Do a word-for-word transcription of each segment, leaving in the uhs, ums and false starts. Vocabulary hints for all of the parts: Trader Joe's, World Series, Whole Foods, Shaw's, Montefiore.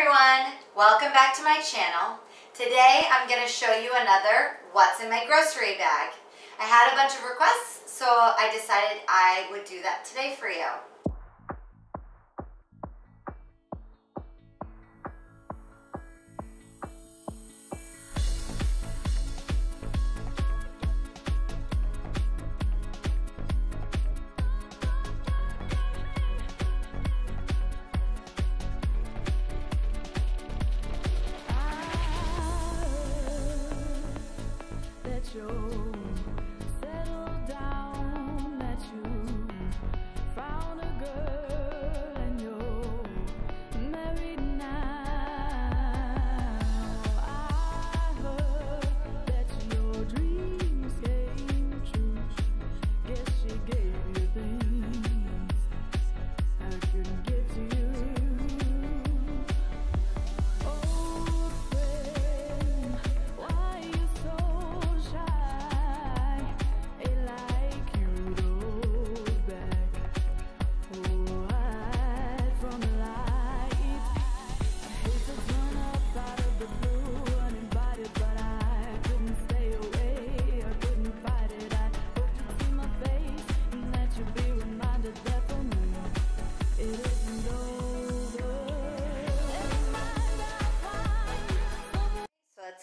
everyone, welcome back to my channel. Today I'm going to show you another what's in my grocery bag. I had a bunch of requests, so I decided I would do that today for you.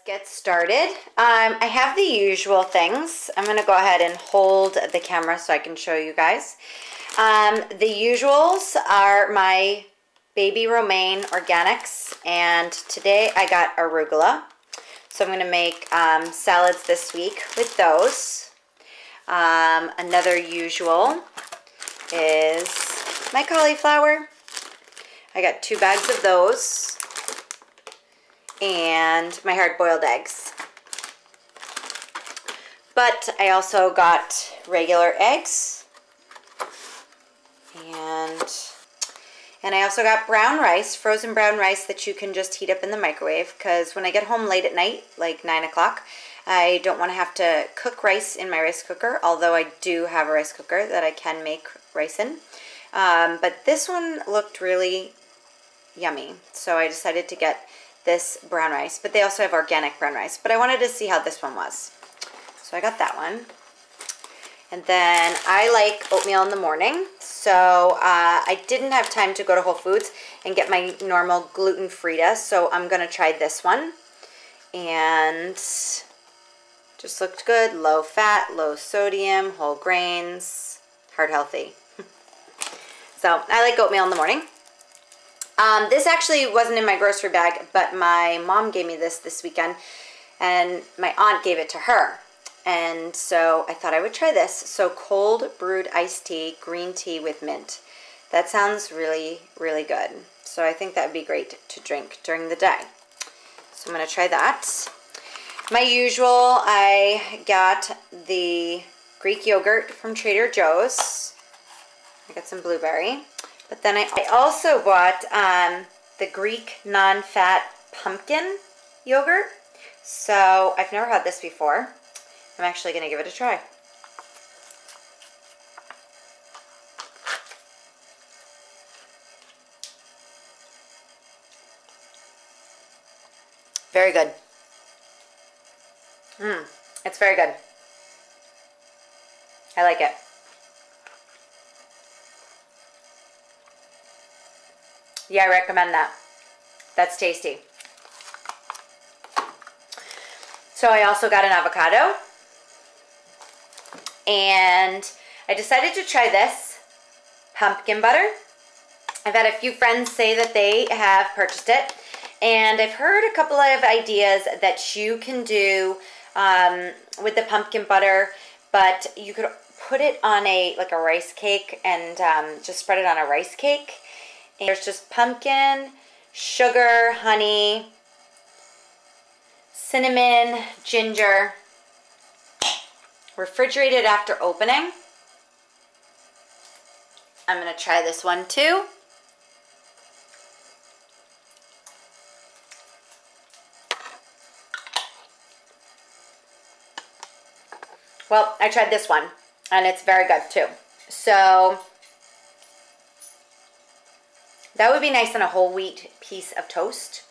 Get started. Um, I have the usual things. I'm gonna go ahead and hold the camera so I can show you guys. Um, the usuals are my baby romaine organics, and today I got arugula. So I'm gonna make um, salads this week with those. Um, another usual is my cauliflower. I got two bags of those. And my hard-boiled eggs. But I also got regular eggs. And, and I also got brown rice, frozen brown rice that you can just heat up in the microwave, because when I get home late at night, like nine o'clock, I don't want to have to cook rice in my rice cooker, although I do have a rice cooker that I can make rice in. Um, but this one looked really yummy, so I decided to get this brown rice, but they also have organic brown rice, but I wanted to see how this one was. So I got that one. And then I like oatmeal in the morning, so uh, I didn't have time to go to Whole Foods and get my normal gluten Frida, so I'm gonna try this one. And just looked good, low fat, low sodium, whole grains, heart healthy. So I like oatmeal in the morning. Um, this actually wasn't in my grocery bag, but my mom gave me this this weekend, and my aunt gave it to her. And so I thought I would try this. So cold brewed iced tea, green tea with mint. That sounds really, really good. So I think that would be great to drink during the day. So I'm going to try that. My usual, I got the Greek yogurt from Trader Joe's. I got some blueberry. But then I, I also bought um, the Greek non-fat pumpkin yogurt. So I've never had this before. I'm actually going to give it a try. Very good. Mmm, it's very good. I like it. Yeah, I recommend that. That's tasty. So I also got an avocado. And I decided to try this pumpkin butter. I've had a few friends say that they have purchased it. And I've heard a couple of ideas that you can do um, with the pumpkin butter, but you could put it on a like a rice cake and um, just spread it on a rice cake. And there's just pumpkin, sugar, honey, cinnamon, ginger. Refrigerated after opening. I'm going to try this one too. Well, I tried this one and it's very good too. So That would be nice on a whole wheat piece of toast.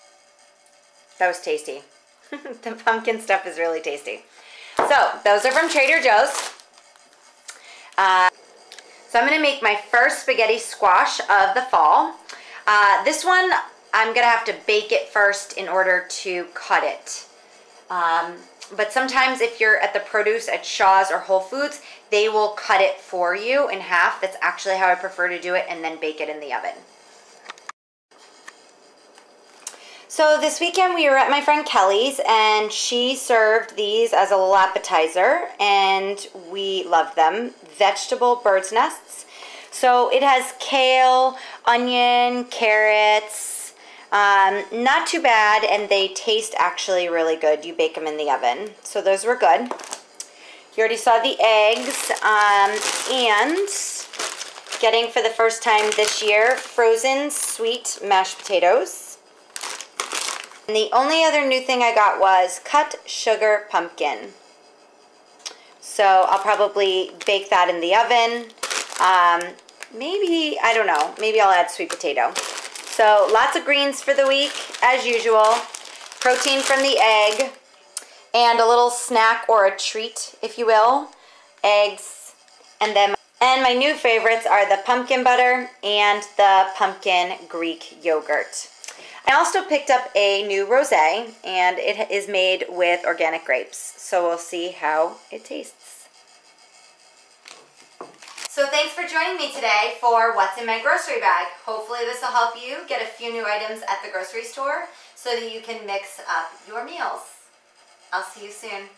That was tasty. The pumpkin stuff is really tasty. So those are from Trader Joe's. Uh, so I'm going to make my first spaghetti squash of the fall. Uh, this one, I'm going to have to bake it first in order to cut it. Um, but sometimes if you're at the produce at Shaw's or Whole Foods, they will cut it for you in half. That's actually how I prefer to do it, and then bake it in the oven. So this weekend we were at my friend Kelly's, and she served these as a little appetizer, and we loved them. Vegetable bird's nests. So it has kale, onion, carrots, um, not too bad, and they taste actually really good. You bake them in the oven. So those were good. You already saw the eggs, um, and getting for the first time this year, frozen sweet mashed potatoes. And the only other new thing I got was cut sugar pumpkin. So I'll probably bake that in the oven. Um, maybe, I don't know, maybe I'll add sweet potato. So lots of greens for the week, as usual. Protein from the egg. And a little snack or a treat, if you will. Eggs. And then, and my new favorites are the pumpkin butter and the pumpkin Greek yogurt. I also picked up a new rosé, and it is made with organic grapes. So we'll see how it tastes. So thanks for joining me today for What's in My Grocery Bag. Hopefully this will help you get a few new items at the grocery store so that you can mix up your meals. I'll see you soon.